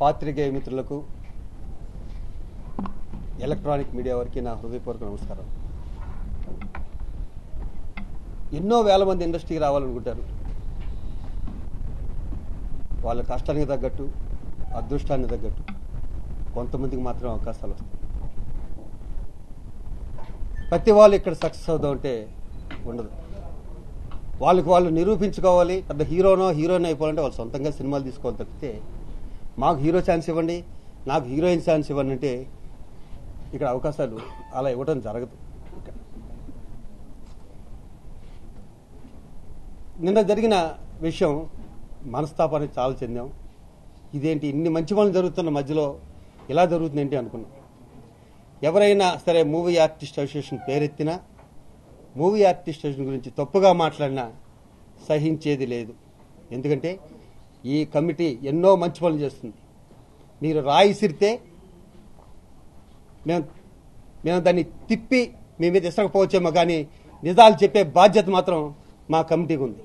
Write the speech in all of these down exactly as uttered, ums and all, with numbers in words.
పాత్రికేయ మిత్రులకు electronic media వారికి నా హృదయపూర్వక నమస్కారం. ఎన్నో వేల మంది ఇండస్ట్రీకి రావాలనుకుంటారు. వాళ్ళ కష్టానికి తగ్గట్టు అదృష్టానికి తగ్గట్టు కొంతమందికి మాత్రం అవకాశాలు వస్తాయి. ప్రతి వాళ్ళు ఇక్కడ సక్సెస్ అవుదాం అంటే ఉండదు. వాళ్ళకి వాళ్ళు నిరూపించుకోవాలి. పెద్ద హీరోనో హీరోయిన్ అయిపోవాలంటే వాళ్ళు సొంతంగా సినిమాలు తీసుకోవాలి తప్పితే మాకు హీరో ఛాన్స్ ఇవ్వండి, నాకు హీరోయిన్ ఛాన్స్ ఇవ్వండి అంటే ఇక్కడ అవకాశాలు అలా ఇవ్వడం జరగదు. నిన్న జరిగిన విషయం మనస్తాపానికి చాలా చెందాం. ఇదేంటి ఇన్ని మంచి పనులు జరుగుతున్న మధ్యలో ఇలా జరుగుతుంది ఏంటి అనుకున్నాం. ఎవరైనా సరే మూవీ ఆర్టిస్ట్ అసోసియేషన్ పేరెత్తినా మూవీ ఆర్టిస్ట్ అసోసియేషన్ గురించి తప్పుగా మాట్లాడినా సహించేది లేదు. ఎందుకంటే ఈ కమిటీ ఎన్నో మంచి పనులు చేస్తుంది. మీరు రాయి సిరితే మేము మేము దాన్ని తిప్పి మీ మీద ఇసకపోవచ్చేమో, కానీ నిజాలు చెప్పే బాధ్యత మాత్రం మా కమిటీకి ఉంది.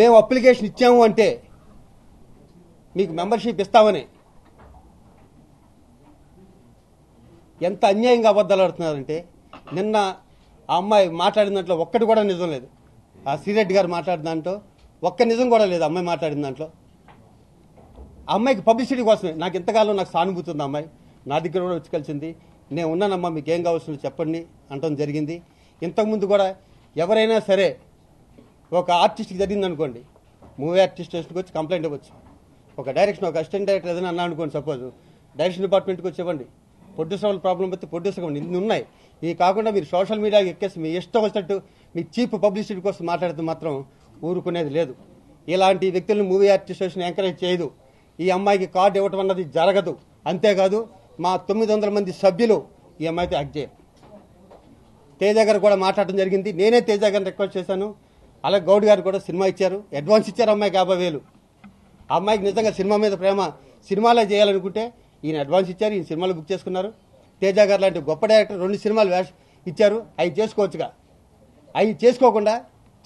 మేము అప్లికేషన్ ఇచ్చాము అంటే మీకు మెంబర్షిప్ ఇస్తామని ఎంత అన్యాయంగా అబద్ధాలు ఆడుతున్నారంటే, నిన్న ఆ అమ్మాయి మాట్లాడిన దాంట్లో ఒక్కటి కూడా నిజం లేదు. ఆ శ్రీరెడ్డి గారు మాట్లాడిన దాంట్లో ఒక్క నిజం కూడా లేదు. అమ్మాయి మాట్లాడిన దాంట్లో ఆ అమ్మాయికి పబ్లిసిటీ కోసమే. నాకు ఇంతకాలం నాకు సానుభూతి ఉంది. అమ్మాయి నా దగ్గర కూడా వచ్చి కలిసింది. నేను ఉన్నానమ్మా, మీకు ఏం కావాల్సిందో చెప్పండి అంటం జరిగింది. ఇంతకుముందు కూడా ఎవరైనా సరే ఒక ఆర్టిస్ట్కి జరిగింది అనుకోండి, మూవీ ఆర్టిస్ట్ వచ్చి కంప్లైంట్ ఇవ్వచ్చు. ఒక డైరెక్షన్, ఒక అసిస్టెంట్ డైరెక్టర్ ఏదైనా అన్నా అనుకోండి, సపోజ్ డైరెక్షన్ డిపార్ట్మెంట్కి వచ్చి ఇవ్వండి, ప్రొడ్యూసర్ వాళ్ళ ప్రాబ్లం పెట్టి ప్రొడ్యూసర్ ఇవ్వండి, ఇన్ని ఉన్నాయి. ఇవి కాకుండా మీరు సోషల్ మీడియాకి ఎక్కేసి మీ ఇష్టం వచ్చినట్టు మీ చీప్ పబ్లిసిటీ కోసం మాట్లాడితే మాత్రం ఊరుకునేది లేదు. ఇలాంటి వ్యక్తులను మూవీ అసోసియేషన్ ఎంకరేజ్ చేయదు. ఈ అమ్మాయికి కార్డు ఇవ్వటం అన్నది జరగదు. అంతేకాదు మా తొమ్మిది వందల మంది సభ్యులు ఈ అమ్మాయితో యాక్ట్ చేయరు. తేజ గారు కూడా మాట్లాడటం జరిగింది. నేనే తేజ గారిని రిక్వెస్ట్ చేశాను. అలాగే గౌడ్ గారు కూడా సినిమా ఇచ్చారు, అడ్వాన్స్ ఇచ్చారు అమ్మాయికి యాభై వేలు. ఆ అమ్మాయికి నిజంగా సినిమా మీద ప్రేమ, సినిమాలే చేయాలనుకుంటే ఈయన అడ్వాన్స్ ఇచ్చారు, ఈయన సినిమాలు బుక్ చేసుకున్నారు. తేజ గారు లాంటి గొప్ప డైరెక్టర్ రెండు సినిమాలు వేష ఇచ్చారు, అవి చేసుకోవచ్చుగా. అవి చేసుకోకుండా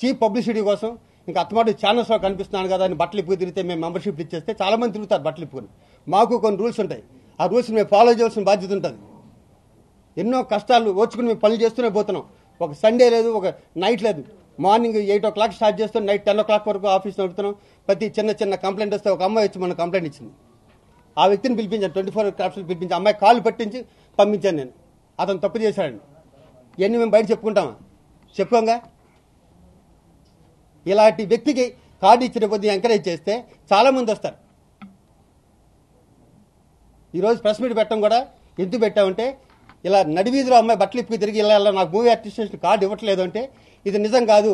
చీప్ పబ్లిసిటీ కోసం ఇంకా అత్తమాట ఛానల్స్లో కనిపిస్తున్నాను కదా అని బట్టలు ఇప్పుకు తిరిగితే, మేము మెంబర్షిప్లు ఇచ్చేస్తే చాలామంది తిరుగుతారు బట్టలు ఇప్పుకొని. మాకు కొన్ని రూల్స్ ఉంటాయి, ఆ రూల్స్ని మేము ఫాలో చేయాల్సిన బాధ్యత ఉంటుంది. ఎన్నో కష్టాలు ఓర్చుకుని మేము పనులు చేస్తూనే పోతున్నాం. ఒక సండే లేదు, ఒక నైట్ లేదు. Morning eight o'clock start చేస్తాం, నైట్ టెన్ ఓ క్లాక్ వరకు ఆఫీస్ నడుపుతున్నాం. ప్రతి చిన్న చిన్న కంప్లైంట్ వస్తే ఒక అమ్మాయి వచ్చి మనకు కంప్లైంట్ ఇచ్చింది. ఆ వ్యక్తిని పిలిపించాను, ట్వంటీ ఫోర్ క్రాఫ్ట్స్ పిలిపించి అమ్మాయి కాలు పట్టించి పంపించాను. నేను అతను తప్పు చేశాడు. ఇవన్నీ మేము బయట చెప్పుకుంటామా? చెప్పుకోంగా. ఇలాంటి వ్యక్తికి కార్డు ఇచ్చిన కొద్దిగా ఎంకరేజ్ చేస్తే చాలామంది వస్తారు. ఈరోజు ప్రెస్ మీట్ పెట్టడం కూడా ఎందుకు పెట్టామంటే, ఇలా నడివీధిలో అమ్మాయి బట్టలు ఇప్పి తిరిగి ఇలా ఇలా నాకు మూవీ అసోసియేషన్ కార్డు ఇవ్వట్లేదు అంటే ఇది నిజం కాదు.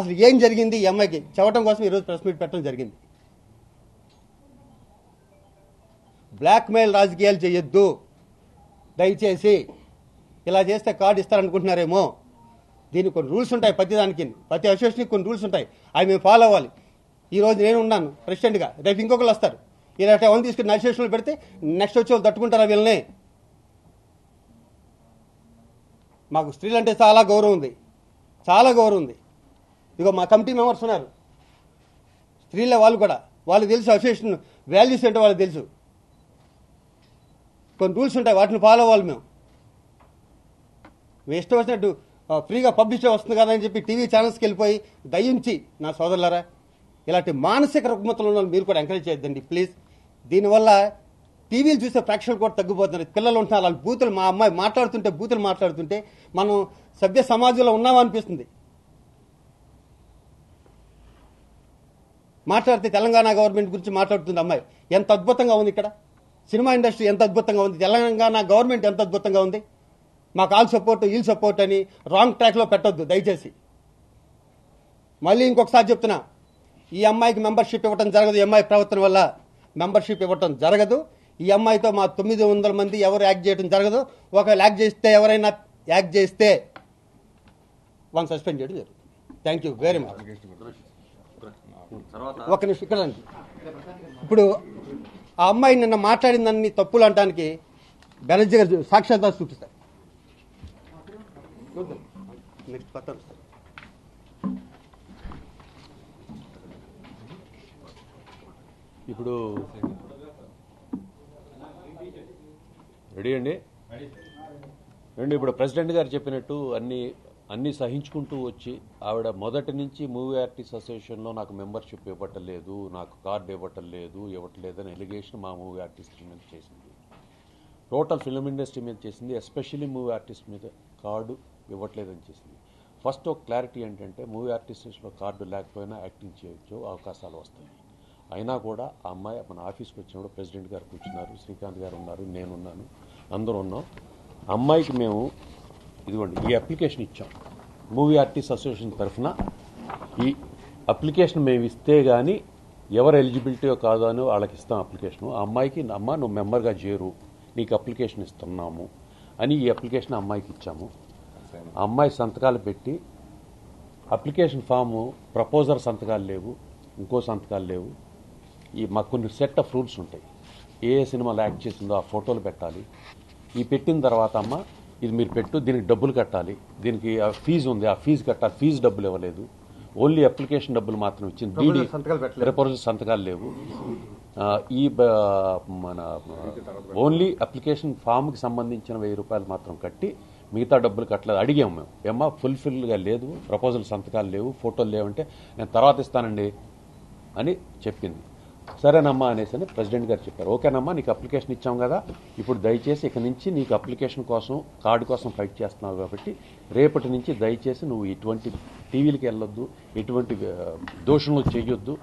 అసలు ఏం జరిగింది ఈ అమ్మాయికి చెప్పడం కోసం ఈరోజు ప్రెస్ మీట్ పెట్టడం జరిగింది. బ్లాక్మెయిల్ రాజకీయాలు చేయొద్దు దయచేసి. ఇలా చేస్తే కార్డు ఇస్తారనుకుంటున్నారేమో. దీనికి కొన్ని రూల్స్ ఉంటాయి. ప్రతి దానికి, ప్రతి అసోసియేషన్కి కొన్ని రూల్స్ ఉంటాయి. అవి మేము ఫాలో అవ్వాలి. ఈరోజు నేను ఉన్నాను ప్రెసిడెంట్గా, రేపు ఇంకొకరు వస్తారు. ఇలాంటి ఎవరు తీసుకుని అసోసియేషన్లు పెడితే నెక్స్ట్ వచ్చి వాళ్ళు తట్టుకుంటారా వీళ్ళని? మాకు స్త్రీలంటే చాలా గౌరవం ఉంది, చాలా గౌరవం ఉంది. ఇదిగో మా కమిటీ మెంబర్స్ ఉన్నారు స్త్రీలే, వాళ్ళు కూడా వాళ్ళు తెలుసు అసోసియేషన్ వాల్యూస్ అంటే వాళ్ళు తెలుసు. కొన్ని రూల్స్ ఉంటాయి, వాటిని ఫాలో అవ్వాలి. మేము మేము ఇష్టం వచ్చినట్టు ఫ్రీగా పబ్లిసిటీ వస్తుంది కదా అని చెప్పి టీవీ ఛానల్స్కి వెళ్ళిపోయి దయించి నా సోదరులారా, ఇలాంటి మానసిక రుగ్మతలు ఉన్న మీరు కూడా ఎంకరేజ్ చేయొద్దండి ప్లీజ్. దీనివల్ల టీవీలు చూసే ప్రేక్షకులు కూడా తగ్గిపోతున్నారు. పిల్లలు ఉంటున్నారు, వాళ్ళు బూతులు, మా అమ్మాయి మాట్లాడుతుంటే బూతులు మాట్లాడుతుంటే మనం సభ్య సమాజంలో ఉన్నామా అనిపిస్తుంది. మాట్లాడితే తెలంగాణ గవర్నమెంట్ గురించి మాట్లాడుతుంది అమ్మాయి. ఎంత అద్భుతంగా ఉంది ఇక్కడ సినిమా ఇండస్ట్రీ, ఎంత అద్భుతంగా ఉంది తెలంగాణ గవర్నమెంట్, ఎంత అద్భుతంగా ఉంది. మాకు ఆల్ సపోర్ట్, ఈల్ సపోర్ట్ అని రాంగ్ ట్రాక్లో పెట్టొద్దు దయచేసి. మళ్ళీ ఇంకొకసారి చెప్తున్నా, ఈ అమ్మాయికి మెంబర్షిప్ ఇవ్వటం జరగదు. ఈ అమ్మాయి ప్రవర్తన వల్ల మెంబర్షిప్ ఇవ్వటం జరగదు. ఈ అమ్మాయితో మా తొమ్మిది వందల మంది ఎవరు యాక్ట్ చేయడం జరగదు. ఒకవేళ యాక్ట్ చేస్తే, ఎవరైనా యాక్ట్ చేస్తే వాళ్ళని సస్పెండ్ చేయడం జరుగుతుంది. Thank you very much. ఒక్క నిమిషం ఇక్కడ. ఇప్పుడు ఆ అమ్మాయి నిన్న మాట్లాడిందని తప్పులు అనడానికి బెనర్జీ గారు సాక్షాత్కారం చూపిస్తారు. ఇప్పుడు రెడీ అండి. రండి, ఇప్పుడు ప్రెసిడెంట్ గారు చెప్పినట్టు అన్ని అన్నీ సహించుకుంటూ వచ్చి ఆవిడ మొదటి నుంచి మూవీ ఆర్టిస్ట్ అసోసియేషన్లో నాకు మెంబర్షిప్ ఇవ్వటలేదు, నాకు కార్డు ఇవ్వటలేదు ఇవ్వట్లేదు అని ఎలిగేషన్ మా మూవీ ఆర్టిస్ట్ మీద చేసింది, టోటల్ ఫిల్మ్ ఇండస్ట్రీ మీద చేసింది, ఎస్పెషల్లీ మూవీ ఆర్టిస్ట్ మీద కార్డు ఇవ్వట్లేదని చేసింది. ఫస్ట్ ఒక క్లారిటీ ఏంటంటే మూవీ ఆర్టిస్ట్లో కార్డు లేకపోయినా యాక్టింగ్ చేయొచ్చు, అవకాశాలు వస్తాయి. అయినా కూడా ఆ అమ్మాయి మన ఆఫీస్కి వచ్చినప్పుడు ప్రెసిడెంట్ గారు కూర్చున్నారు, శ్రీకాంత్ గారు ఉన్నారు, నేనున్నాను, అందరూ ఉన్నాం. అమ్మాయికి మేము ఇదిగోండి ఈ అప్లికేషన్ ఇచ్చాం మూవీ ఆర్టిస్ట్ అసోసియేషన్ తరఫున. ఈ అప్లికేషన్ మేము ఇస్తే కానీ ఎవరు ఎలిజిబిలిటీయో కాదో అని వాళ్ళకి ఇస్తాం అప్లికేషను. ఆ అమ్మాయికి అమ్మ నువ్వు మెంబర్గా చేరు, నీకు అప్లికేషన్ ఇస్తున్నాము అని ఈ అప్లికేషన్ అమ్మాయికి ఇచ్చాము. అమ్మాయి సంతకాలు పెట్టి అప్లికేషన్ ఫాము ప్రపోజర్ సంతకాలు లేవు, ఇంకో సంతకాలు లేవు. ఈ మాకు కొన్ని సెట్ ఆఫ్ రూల్స్ ఉంటాయి, ఏ సినిమాలో యాక్ట్ చేసిందో ఆ ఫోటోలు పెట్టాలి. ఈ పెట్టిన తర్వాత అమ్మ ఇది మీరు పెట్టు, దీనికి డబ్బులు కట్టాలి, దీనికి ఫీజు ఉంది, ఆ ఫీజు కట్టాలి, ఫీజు డబ్బులు ఇవ్వలేదు, ఓన్లీ అప్లికేషన్ డబ్బులు మాత్రం ఇచ్చింది, డీడీ రిపోర్ట్ సంతకాలు లేవు. ఈ మన ఓన్లీ అప్లికేషన్ ఫామ్కి సంబంధించిన వెయ్యి రూపాయలు మాత్రం కట్టి మిగతా డబ్బులు కట్టలేదు. అడిగాము మేము, ఏమ్మా ఫుల్ఫిల్గా లేదు, ప్రపోజల్ సంతకాలు లేవు, ఫోటోలు లేవంటే నేను తర్వాత ఇస్తానండి అని చెప్పింది. సరేనమ్మా అనేసి అని ప్రెసిడెంట్ గారు చెప్పారు, ఓకేనమ్మా నీకు అప్లికేషన్ ఇచ్చాం కదా, ఇప్పుడు దయచేసి ఇక నుంచి నీకు అప్లికేషన్ కోసం కార్డు కోసం ఫైట్ చేస్తున్నావు కాబట్టి రేపటి నుంచి దయచేసి నువ్వు ఇటువంటి టీవీలకి వెళ్ళొద్దు, ఎటువంటి దోషణలు చేయొద్దు,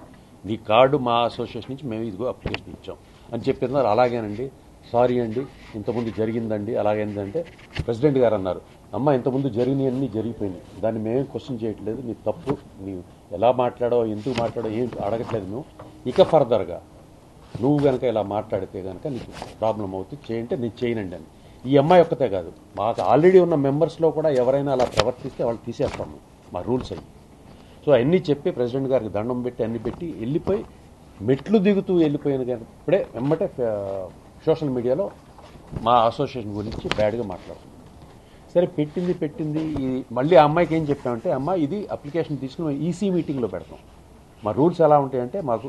నీ కార్డు మా అసోసియేషన్ నుంచి మేము ఇదిగో అప్లికేషన్ ఇచ్చాం అని చెప్పినారు. అలాగేనండి, సారీ అండి, ఇంతకుముందు జరిగిందండి, అలాగేందంటే ప్రెసిడెంట్ గారు అన్నారు, అమ్మ ఇంతకుముందు జరిగినవన్నీ జరిగిపోయినాయి, దాన్ని మేమేం క్వశ్చన్ చేయట్లేదు, నీ తప్పు, నీవు ఎలా మాట్లాడో ఎందుకు మాట్లాడో ఏం అడగట్లేదు మేము, ఇక ఫర్దర్గా నువ్వు కనుక ఇలా మాట్లాడితే కనుక నీకు ప్రాబ్లం అవుతుంది, చేయంటే నేను చేయనండి అని. ఈ అమ్మాయి ఒక్కతే కాదు, మాకు ఆల్రెడీ ఉన్న మెంబర్స్లో కూడా ఎవరైనా అలా ప్రవర్తిస్తే వాళ్ళు తీసేస్తాము, మా రూల్స్ అవి. సో అన్నీ చెప్పి ప్రెసిడెంట్ గారికి దండం పెట్టి అన్ని పెట్టి వెళ్ళిపోయి మెట్లు దిగుతూ వెళ్ళిపోయిన కానీ ఇప్పుడే వెంబటే సోషల్ మీడియాలో మా అసోసియేషన్ గురించి బ్యాడ్గా మాట్లాడుతుంది. సరే పెట్టింది పెట్టింది ఈ మళ్ళీ ఆ అమ్మాయికి ఏం చెప్పామంటే, అమ్మ ఇది అప్లికేషన్ తీసుకుని ఈసీ మీటింగ్లో పెడతాం, మా రూల్స్ ఎలా ఉంటాయంటే మాకు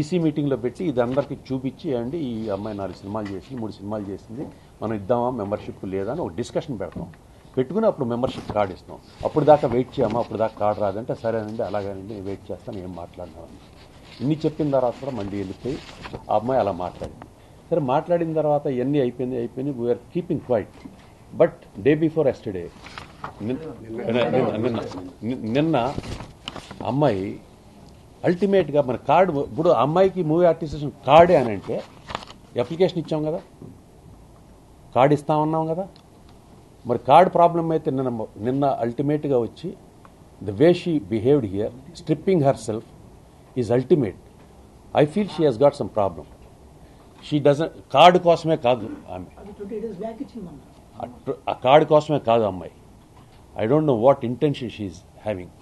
ఈసీ మీటింగ్లో పెట్టి ఇది అందరికీ చూపించి అండి ఈ అమ్మాయి నాలుగు సినిమాలు చేసింది, మూడు సినిమాలు చేసింది, మనం ఇద్దామా మెంబర్షిప్ లేదా అని ఒక డిస్కషన్ పెడతాం, పెట్టుకుని అప్పుడు మెంబర్షిప్ కార్డు ఇస్తాం, అప్పుడు దాకా వెయిట్ చేయమ్మా, అప్పుడు దాకా కార్డు రాదంటే సరేనండి అలాగేనండి నేను వెయిట్ చేస్తాను ఏం మాట్లాడినామని. ఇన్ని చెప్పిన తర్వాత కూడా మళ్ళీ వెళ్ళిపోయి ఆ అమ్మాయి అలా మాట్లాడింది. సరే మాట్లాడిన తర్వాత ఇవన్నీ అయిపోయింది అయిపోయింది we're keeping quiet. But day before yesterday నిన్న నిన్న అమ్మాయి అల్టిమేట్గా మన కార్డు, ఇప్పుడు అమ్మాయికి మూవీ ఆర్టిస్ట్ కార్డే అని అంటే అప్లికేషన్ ఇచ్చాం కదా, కార్డు ఇస్తామన్నాం కదా, మరి కార్డు ప్రాబ్లం అయితే నిన్న నిన్న అల్టిమేట్గా వచ్చి the way she behaved here stripping herself is ultimate. I feel she has got some problem. She doesn't, card కోసమే కాదు ఆమె, ఆ కార్డు కోసమే కాదు అమ్మాయి. I don't know what intention she is having.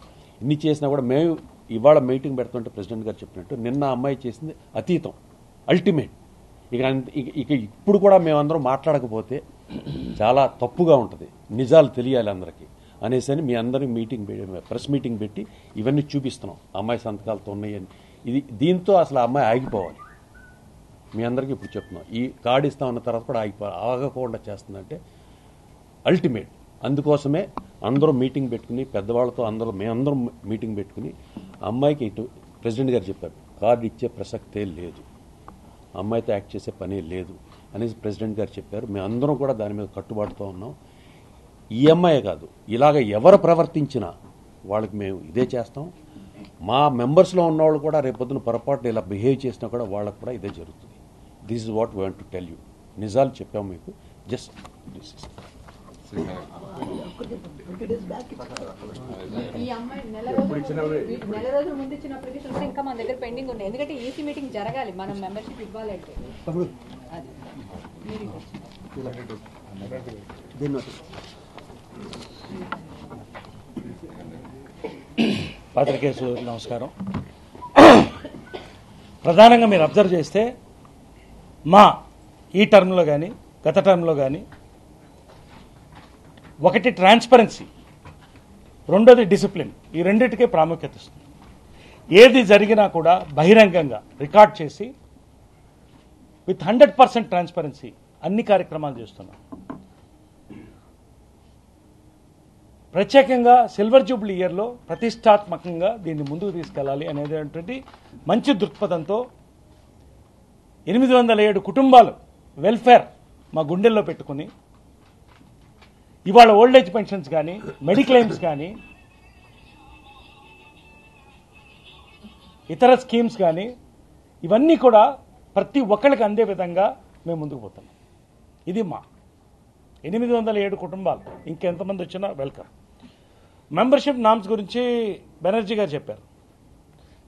ఇన్ని చేసినా కూడా మేము ఇవాళ మీటింగ్ పెడుతుంటే ప్రెసిడెంట్ గారు చెప్పినట్టు నిన్న అమ్మాయి చేసింది అతీతం, అల్టిమేట్. ఇక ఇక ఇప్పుడు కూడా మేమందరం మాట్లాడకపోతే చాలా తప్పుగా ఉంటుంది, నిజాలు తెలియాలి అందరికీ అనేసి అని మీ అందరి మీటింగ్ ప్రెస్ మీటింగ్ పెట్టి ఇవన్నీ చూపిస్తున్నాం, అమ్మాయి సంతకాలతో ఉన్నాయని. ఇది దీంతో అసలు ఆ అమ్మాయి ఆగిపోవాలి, మీ అందరికీ ఇప్పుడు చెప్తున్నాం. ఈ కార్డు ఇస్తా ఉన్న తర్వాత కూడా ఆగిపోవాలి, ఆగకుండా చేస్తుందంటే అల్టిమేట్. అందుకోసమే అందరూ మీటింగ్ పెట్టుకుని పెద్దవాళ్ళతో అందరూ మేమందరం మీటింగ్ పెట్టుకుని అమ్మాయికి ఇటు ప్రెసిడెంట్ గారు చెప్పారు కార్డు ఇచ్చే ప్రసక్తే లేదు, అమ్మాయితో యాక్ట్ చేసే పనే లేదు అనేసి ప్రెసిడెంట్ గారు చెప్పారు. మేమందరం కూడా దాని మీద కట్టుబాటుతో ఉన్నాం. ఈ అమ్మాయే కాదు, ఇలాగ ఎవరు ప్రవర్తించినా వాళ్ళకి మేము ఇదే చేస్తాం. మా మెంబర్స్లో ఉన్నవాళ్ళు కూడా రేపొద్దున పొరపాటు ఇలా బిహేవ్ చేసినా కూడా వాళ్ళకు కూడా ఇదే జరుగుతుంది. This is what we want to tell you. నిజాలు చెప్పాము మీకు. జస్ట్ దిస్ ఇస్ ఈ అమ్మాయి నెల నెల రోజుల ముందు ఇచ్చిన అప్లికేషన్ కూడా ఇంకా మన దగ్గర పెండింగ్ ఉన్నాయి, ఎందుకంటే ఈసీ మీటింగ్ జరగాలి, మనం మెంబర్షిప్ ఇవ్వాలంటే. పాత్రికేయ సోదరులకు నమస్కారం. ప్రధానంగా మీరు అబ్జర్వ్ చేస్తే మా ఈ టర్మ్లో కానీ గత టర్మ్లో కానీ ఒకటి ట్రాన్స్పరెన్సీ, రెండోది డిసిప్లిన్, ఈ రెండింటికే ప్రాముఖ్యత ఇస్తుంది. ఏది జరిగినా కూడా బహిరంగంగా రికార్డ్ చేసి విత్ హండ్రెడ్ పర్సెంట్ ట్రాన్స్పరెన్సీ అన్ని కార్యక్రమాలు చేస్తున్నాం. ప్రత్యేకంగా సిల్వర్ జూబ్లీ ఇయర్లో ప్రతిష్టాత్మకంగా దీన్ని ముందుకు తీసుకెళ్లాలి అనేటువంటి మంచి దృక్పథంతో ఎనిమిది వందల ఏడు కుటుంబాలు వెల్ఫేర్ మా గుండెల్లో పెట్టుకుని ఇవాళ ఓల్డ్ ఏజ్ పెన్షన్స్ కానీ మెడిక్లెయిమ్స్ కానీ ఇతర స్కీమ్స్ కానీ ఇవన్నీ కూడా ప్రతి ఒక్కరికి అందే విధంగా మేము ముందుకు పోతున్నాం. ఇది మా ఎనిమిది వందల ఏడు కుటుంబాలు, ఇంకెంతమంది వచ్చినా వెల్కమ్. మెంబర్షిప్ నామ్స్ గురించి బెనర్జీ గారు చెప్పారు.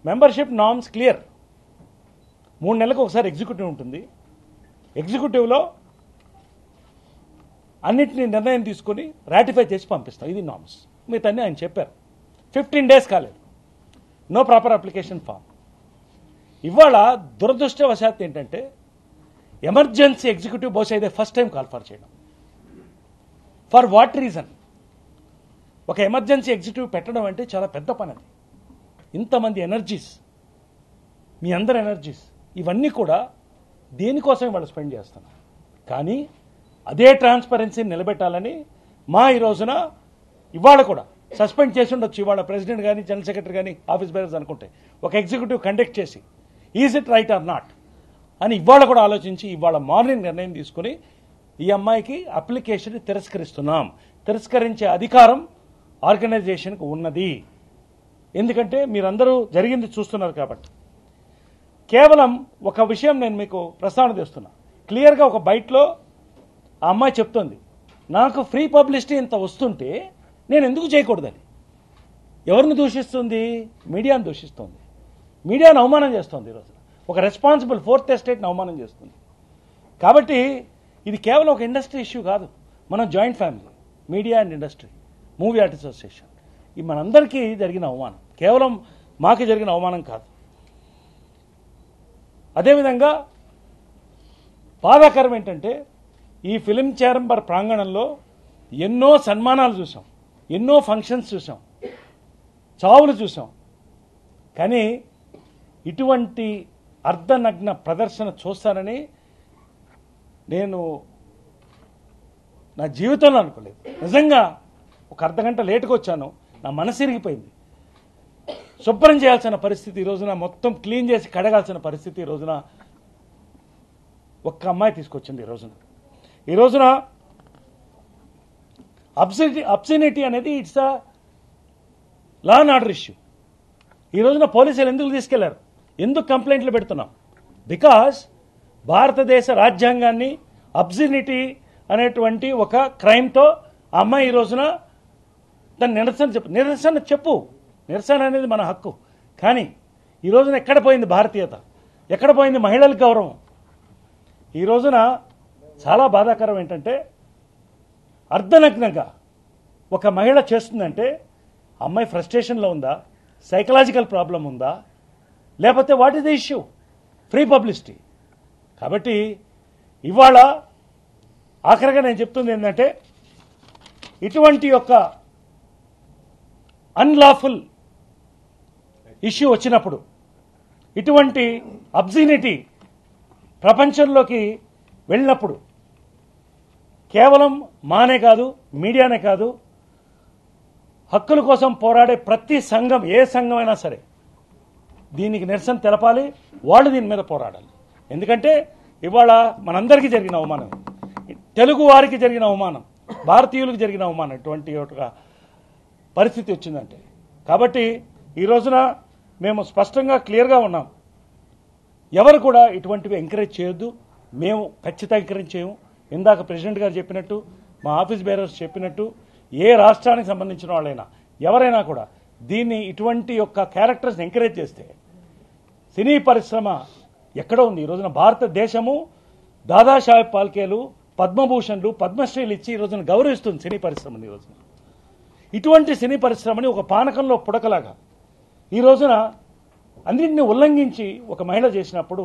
Membership norms clear. మూడు నెలలకు ఒకసారి ఎగ్జిక్యూటివ్ ఉంటుంది. ఎగ్జిక్యూటివ్లో అన్నింటినీ నిర్ణయం తీసుకుని రాటిఫై చేసి పంపిస్తాం. ఇది నామ్స్. మిగతా ఆయన చెప్పారు. ఫిఫ్టీన్ డేస్ కాలేదు, నో ప్రాపర్ అప్లికేషన్ ఫామ్. ఇవాళ దురదృష్టవశాత్ ఏంటంటే ఎమర్జెన్సీ ఎగ్జిక్యూటివ్ బహుశా ఇదే ఫస్ట్ టైం కాల్ ఫర్ చేయడం. For what reason? ఒక ఎమర్జెన్సీ ఎగ్జిక్యూటివ్ పెట్టడం అంటే చాలా పెద్ద పని. అది ఇంతమంది ఎనర్జీస్, మీ అందరి ఎనర్జీస్, ఇవన్నీ కూడా దేనికోసం వాళ్ళు స్పెండ్ చేస్తున్నారు. కానీ అదే ట్రాన్స్పరెన్సీని నిలబెట్టాలని మా ఈ రోజున ఇవాళ కూడా సస్పెండ్ చేసి ఉండొచ్చు. ఇవాళ ప్రెసిడెంట్ కానీ జనరల్ సెక్రటరీ కానీ ఆఫీస్ బేరర్స్ అనుకుంటే ఒక ఎగ్జిక్యూటివ్ కండక్ట్ చేసి is it right or not అని ఇవాళ కూడా ఆలోచించి ఇవాళ మార్నింగ్ నిర్ణయం తీసుకుని ఈ అమ్మాయికి అప్లికేషన్ తిరస్కరిస్తున్నాం. తిరస్కరించే అధికారం ఆర్గనైజేషన్కి ఉన్నది. ఎందుకంటే మీరందరూ జరిగింది చూస్తున్నారు కాబట్టి. కేవలం ఒక విషయం నేను మీకు ప్రస్తావన చేస్తున్నా. క్లియర్గా ఒక బైట్లో ఆ అమ్మాయి చెప్తోంది, నాకు ఫ్రీ పబ్లిసిటీ ఇంత వస్తుంటే నేను ఎందుకు చేయకూడదని. ఎవరిని దూషిస్తుంది? మీడియాను దూషిస్తుంది, మీడియాను అవమానం చేస్తుంది. ఈరోజు ఒక రెస్పాన్సిబుల్ ఫోర్త్ ఎస్టేట్ని అవమానం చేస్తుంది. కాబట్టి ఇది కేవలం ఒక ఇండస్ట్రీ ఇష్యూ కాదు. మనం joint family, media and industry, movie art association, ఇది మనందరికీ జరిగిన అవమానం, కేవలం మాకు జరిగిన అవమానం కాదు. అదేవిధంగా బాధాకరం ఏంటంటే ఈ ఫిలిం ఛాంబర్ ప్రాంగణంలో ఎన్నో సన్మానాలు చూసాం, ఎన్నో ఫంక్షన్స్ చూసాం, చావులు చూసాం. కానీ ఇటువంటి అర్ధనగ్న ప్రదర్శన చూస్తానని నేను నా జీవితంలో అనుకోలేదు. నిజంగా ఒక అర్ధ గంట లేటుకు వచ్చాను, నా మనసు ఇరిగిపోయింది. శుభ్రం చేయాల్సిన పరిస్థితి ఈ రోజున, మొత్తం క్లీన్ చేసి కడగాల్సిన పరిస్థితి ఈ రోజున ఒక్క అమ్మాయి తీసుకొచ్చింది. ఈ రోజున ఈ రోజున అబ్సినిటీ అబ్సినిటీ అనేది it's a law and order issue. ఈ రోజున పోలీసులు ఎందుకు తీసుకెళ్లారు, ఎందుకు కంప్లైంట్లు పెడుతున్నాం? బికాస్ భారతదేశ రాజ్యాంగాన్ని అబ్సినిటీ అనేటువంటి ఒక క్రైమ్తో అమ్మాయి ఈ రోజున దాన్ని నిరసన చెప్పు నిరసన చెప్పు నిరసన అనేది మన హక్కు. కానీ ఈ రోజున ఎక్కడ పోయింది భారతీయత? ఎక్కడ పోయింది మహిళల గౌరవం? ఈ రోజున చాలా బాధాకరం ఏంటంటే అర్ధనగ్నంగా ఒక మహిళ చేస్తుందంటే అమ్మాయి ఫ్రస్ట్రేషన్లో ఉందా, సైకలాజికల్ ప్రాబ్లం ఉందా, లేకపోతే what is the issue? Free publicity. కాబట్టి ఇవాళ ఆఖరిగా నేను చెప్తుంది ఏంటంటే ఇటువంటి యొక్క అన్లాఫుల్ ఇష్యూ వచ్చినప్పుడు, ఇటువంటి అబ్సినిటీ ప్రపంచంలోకి వెళ్ళినప్పుడు కేవలం మానే కాదు, మీడియానే కాదు, హక్కుల కోసం పోరాడే ప్రతి సంఘం, ఏ సంఘమైనా సరే దీనికి నిరసన తెలపాలి. వాళ్ళు దీని మీద పోరాడాలి. ఎందుకంటే ఇవాళ మనందరికీ జరిగిన అవమానం, తెలుగు వారికి జరిగిన అవమానం, భారతీయులకు జరిగిన అవమానం, ఇటువంటి ఒక పరిస్థితి వచ్చిందంటే. కాబట్టి ఈ రోజున మేము స్పష్టంగా క్లియర్గా ఉన్నాం, ఎవరు కూడా ఇటువంటివి ఎంకరేజ్ చేయొద్దు. మేము ఖచ్చితంగా ఎంకరేజ్ చేయము. ఇందాక ప్రెసిడెంట్ గారు చెప్పినట్టు, మా ఆఫీస్ బేరర్స్ చెప్పినట్టు, ఏ రాష్ట్రానికి సంబంధించిన వాళ్ళైనా ఎవరైనా కూడా దీన్ని ఇటువంటి యొక్క క్యారెక్టర్స్ని ఎంకరేజ్ చేస్తే సినీ పరిశ్రమ ఎక్కడో ఉంది. ఈ రోజున భారతదేశము దాదాసాహెబ్ ఫాల్కేలు, పద్మభూషణ్లు, పద్మశ్రీలు ఇచ్చి ఈ రోజున గౌరవిస్తుంది సినీ పరిశ్రమని. ఈ రోజున ఇటువంటి సినీ పరిశ్రమని ఒక పానకంలో పుడకలాగా ఈ రోజున అన్నింటినీ ఉల్లంఘించి ఒక మహిళ చేసినప్పుడు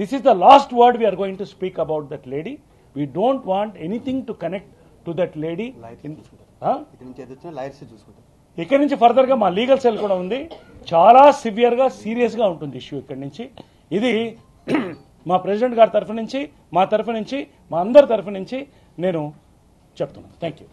this is the last word we're going to speak about that lady. We don't want anything to connect to that lady. ఇక్కడి నుంచి ఫర్దర్గా మా లీగల్ సెల్ కూడా ఉంది. చాలా సివియర్గా, సీరియస్గా ఉంటుంది ఇష్యూ ఇక్కడి నుంచి. ఇది మా ప్రెసిడెంట్ గారి తరఫు నుంచి మా తరఫు నుంచి మా అందరి తరఫు నుంచి నేను చెప్తున్నాను. Thank you.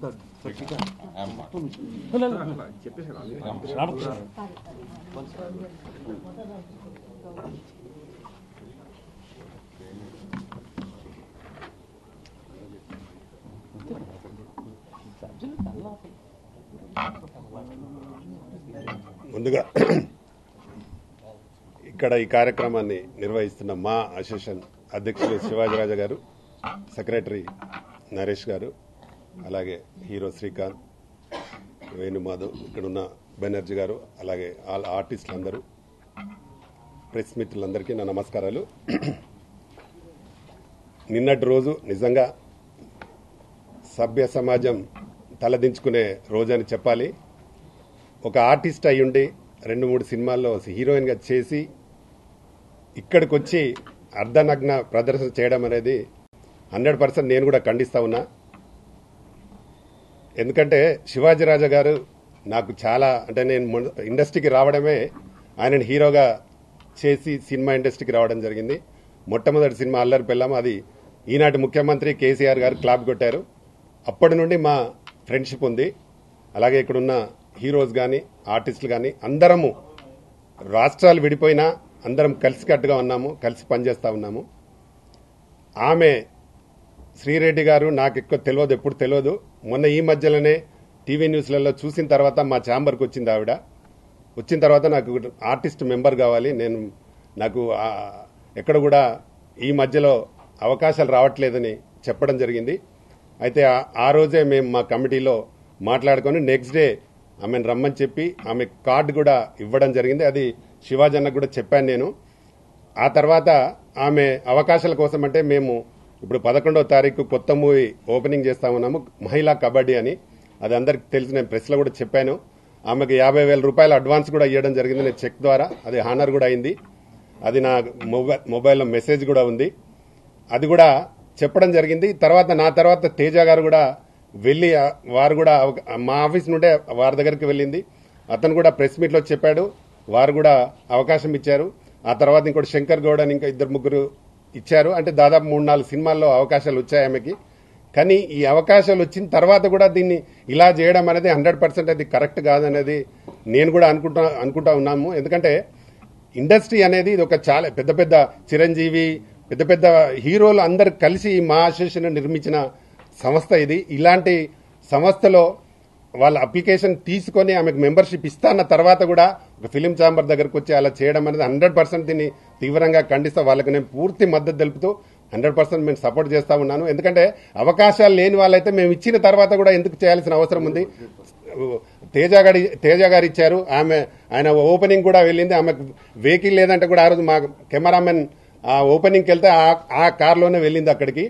ముందుగా ఇక్కడ ఈ కార్యక్రమాన్ని నిర్వహిస్తున్న మా అసోసియేషన్ అధ్యక్షులు శివాజీరాజా గారు, సెక్రటరీ నరేష్ గారు, అలాగే హీరో శ్రీకాంత్, వేణుమాధవ్, ఇక్కడున్న బెనర్జీ గారు, అలాగే ఆల్ ఆర్టిస్టులందరూ, ప్రెస్ మిత్రులందరికీ నా నమస్కారాలు. నిన్నటి రోజు నిజంగా సభ్య సమాజం తలదించుకునే రోజని చెప్పాలి. ఒక ఆర్టిస్ట్ అయ్యుండి రెండు మూడు సినిమాల్లో హీరోయిన్గా చేసి ఇక్కడికి వచ్చి అర్ధనగ్న ప్రదర్శన చేయడం అనేది హండ్రెడ్ పర్సెంట్ నేను కూడా ఖండిస్తా ఉన్నా. ఎందుకంటే శివాజీరాజా గారు నాకు చాలా, అంటే నేను ఇండస్ట్రీకి రావడమే ఆయనను హీరోగా చేసి సినిమా ఇండస్ట్రీకి రావడం జరిగింది. మొట్టమొదటి సినిమా అల్లరి పెళ్ళాం, అది ఈనాటి ముఖ్యమంత్రి కేసీఆర్ గారు క్లాప్ కొట్టారు. అప్పటి నుండి మా ఫ్రెండ్షిప్ ఉంది. అలాగే ఇక్కడున్న హీరోస్ కానీ ఆర్టిస్టులు కానీ అందరము రాష్ట్రాలు విడిపోయినా అందరం కలిసికట్టుగా ఉన్నాము, కలిసి పనిచేస్తూ ఉన్నాము. ఆమె శ్రీరెడ్డి గారు నాకు ఎక్కువ తెలియదు, ఎప్పుడు తెలియదు. మొన్న ఈ మధ్యలోనే టీవీ న్యూస్లలో చూసిన తర్వాత మా ఛాంబర్కి వచ్చింది. ఆవిడ వచ్చిన తర్వాత నాకు ఆర్టిస్ట్ మెంబర్ కావాలి, నేను నాకు ఎక్కడ కూడా ఈ మధ్యలో అవకాశాలు రావట్లేదని చెప్పడం జరిగింది. అయితే ఆ రోజే మేము మా కమిటీలో మాట్లాడుకొని నెక్స్ట్ డే ఆమెను రమ్మని చెప్పి ఆమె కార్డు కూడా ఇవ్వడం జరిగింది. అది శివాజన్నకు కూడా చెప్పాను నేను. ఆ తర్వాత ఆమె అవకాశాల కోసం అంటే మేము ఇప్పుడు పదకొండవ తారీఖు కొత్త మూవీ ఓపెనింగ్ చేస్తా ఉన్నాము, మహిళా కబడ్డీ అని. అది అందరికి తెలిసి నేను ప్రెస్లో కూడా చెప్పాను. ఆమెకు యాభై వేల రూపాయలు అడ్వాన్స్ కూడా ఇవ్వడం జరిగింది నేను చెక్ ద్వారా. అది హానర్ కూడా అయింది. అది నా మొబైల్ మొబైల్లో మెసేజ్ కూడా ఉంది, అది కూడా చెప్పడం జరిగింది. తర్వాత నా తర్వాత తేజ గారు కూడా వెళ్ళి వారు కూడా మా ఆఫీస్ నుండే వారి దగ్గరికి వెళ్ళింది. అతను కూడా ప్రెస్ మీట్లో చెప్పాడు, వారు కూడా అవకాశం ఇచ్చారు. ఆ తర్వాత ఇంకోటి శంకర్ గౌడ్ అని ఇంకా ఇద్దరు ముగ్గురు ఇచ్చారు. అంటే దాదాపు మూడు నాలుగు సినిమాల్లో అవకాశాలు వచ్చాయి ఆమెకి. కానీ ఈ అవకాశాలు వచ్చిన తర్వాత కూడా దీన్ని ఇలా చేయడం అనేది హండ్రెడ్ పర్సెంట్ అది కరెక్ట్ కాదనేది నేను కూడా అనుకుంటా అనుకుంటా ఉన్నాము. ఎందుకంటే ఇండస్ట్రీ అనేది ఇది ఒక చాలా పెద్ద పెద్ద చిరంజీవి పెద్ద పెద్ద హీరోలు అందరు కలిసి మా అసోసియేషన్ నిర్మించిన సంస్థ ఇది. ఇలాంటి సంస్థలో వాళ్ళ అప్లికేషన్ తీసుకొని ఆమెకు మెంబర్షిప్ ఇస్తాన్న తర్వాత కూడా ఒక ఫిలిం ఛాంబర్ దగ్గరకు వచ్చి అలా చేయడం అనేది హండ్రెడ్ పర్సెంట్ దీన్ని తీవ్రంగా ఖండిస్తా. వాళ్ళకి నేను పూర్తి మద్దతు తెలుపుతూ హండ్రెడ్ పర్సెంట్ మేము సపోర్ట్ చేస్తా ఉన్నాను. ఎందుకంటే అవకాశాలు లేని వాళ్ళైతే మేము ఇచ్చిన తర్వాత కూడా ఎందుకు చేయాల్సిన అవసరం ఉంది. తేజ గారి తేజ గారు ఇచ్చారు, ఆమె ఆయన ఓపెనింగ్ కూడా వెళ్ళింది. ఆమెకు వెహికల్ లేదంటే కూడా ఆ రోజు మా కెమెరామెన్ ఆ ఓపెనింగ్కి వెళ్తే ఆ కారులోనే వెళ్ళింది అక్కడికి,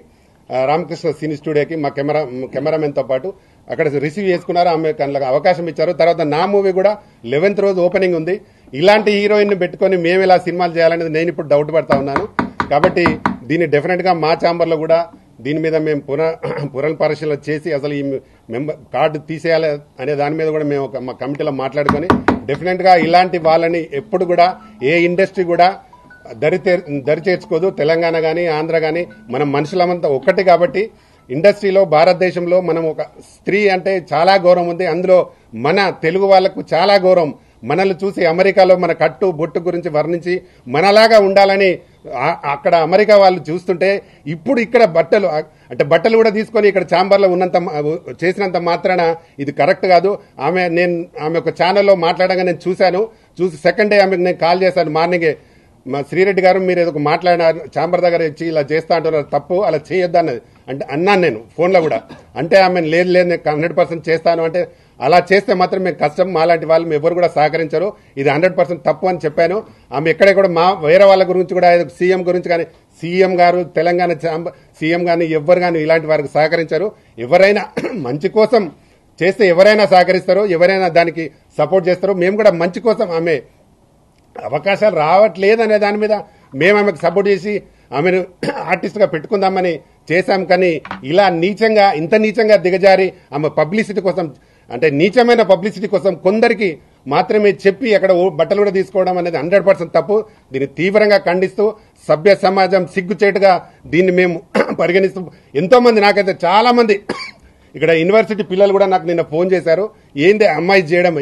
రామకృష్ణ సినీ స్టూడియోకి. మా కెమెరా కెమెరామెన్తో పాటు అక్కడ రిసీవ్ చేసుకున్నారు, ఆమె కళ్ళకి అవకాశం ఇచ్చారు. తర్వాత నా మూవీ కూడా లెవెన్త్ రోజు ఓపెనింగ్ ఉంది. ఇలాంటి హీరోయిన్ పెట్టుకొని మేము ఇలా సినిమాలు చేయాలనేది నేను ఇప్పుడు డౌట్ పడతా ఉన్నాను. కాబట్టి దీన్ని డెఫినెట్గా మా ఛాంబర్లో కూడా దీని మీద మేము పునః పరిశీలన చేసి అసలు ఈ మెంబర్ కార్డు తీసేయాలి అనే దాని మీద కూడా మేము మా కమిటీలో మాట్లాడుకొని డెఫినెట్గా ఇలాంటి వాళ్ళని ఎప్పుడు కూడా ఏ ఇండస్ట్రీ కూడా దరి దరిచేర్చుకోదు. తెలంగాణ కానీ ఆంధ్ర కానీ మనం మనుషులమంతా ఒక్కటి. కాబట్టి ఇండస్ట్రీలో భారతదేశంలో మనం ఒక స్త్రీ అంటే చాలా గౌరవం ఉంది. అందులో మన తెలుగు వాళ్లకు చాలా గౌరవం. మనల్ని చూసి అమెరికాలో మన కట్టు బొట్టు గురించి వర్ణించి మనలాగా ఉండాలని అక్కడ అమెరికా వాళ్ళు చూస్తుంటే ఇప్పుడు ఇక్కడ బట్టలు అంటే బట్టలు కూడా తీసుకొని ఇక్కడ ఛాంబర్లో ఉన్నంత చేసినంత మాత్రాన ఇది కరెక్ట్ కాదు. ఆమె నేను ఆమె ఒక ఛానల్లో మాట్లాడగా నేను చూశాను. చూసి సెకండ్ డే ఆమెకు నేను కాల్ చేశాను మార్నింగే, మా శ్రీరెడ్డి గారు మీరు ఏదో మాట్లాడినారు ఛాంబర్ దగ్గర ఇచ్చి ఇలా చేస్తా అంటున్నారు, తప్పు, అలా చేయొద్దు అన్నది అంటే అన్నాను నేను ఫోన్లో కూడా. అంటే ఆమె లేదు లేదు నేను హండ్రెడ్ పర్సెంట్ చేస్తాను అంటే అలా చేస్తే మాత్రం మేము కష్టం, మాలాంటి వాళ్ళు ఎవరు కూడా సహకరించరు, ఇది హండ్రెడ్ పర్సెంట్ తప్పు అని చెప్పాను. ఆమె ఎక్కడే కూడా మా వేరే వాళ్ళ గురించి కూడా సీఎం గురించి కానీ సీఎం గారు తెలంగాణ ఛాంబర్ సీఎం కానీ ఎవరు కానీ ఇలాంటి వారికి సహకరించరు. ఎవరైనా మంచి కోసం చేస్తే ఎవరైనా సహకరిస్తారు, ఎవరైనా దానికి సపోర్ట్ చేస్తారు. మేము కూడా మంచి కోసం ఆమె అవకాశాలు రావట్లేదనే దాని మీద మేము ఆమెకు సపోర్ట్ చేసి ఆమెను ఆర్టిస్ట్గా పెట్టుకుందామని చేశాం. కానీ ఇలా నీచంగా ఇంత నీచంగా దిగజారి ఆమె పబ్లిసిటీ కోసం అంటే నీచమైన పబ్లిసిటీ కోసం కొందరికి మాత్రమే చెప్పి అక్కడ బట్టలు కూడా తీసుకోవడం అనేది హండ్రెడ్ పర్సెంట్ తప్పు. దీన్ని తీవ్రంగా ఖండిస్తూ సభ్య సమాజం సిగ్గుచేటుగా దీన్ని మేము పరిగణిస్తాం. ఎంతో మంది, నాకైతే చాలా మంది ఇక్కడ యూనివర్సిటీ పిల్లలు కూడా నాకు నిన్న ఫోన్ చేశారు, ఏంది అమ్మాయి చేయడం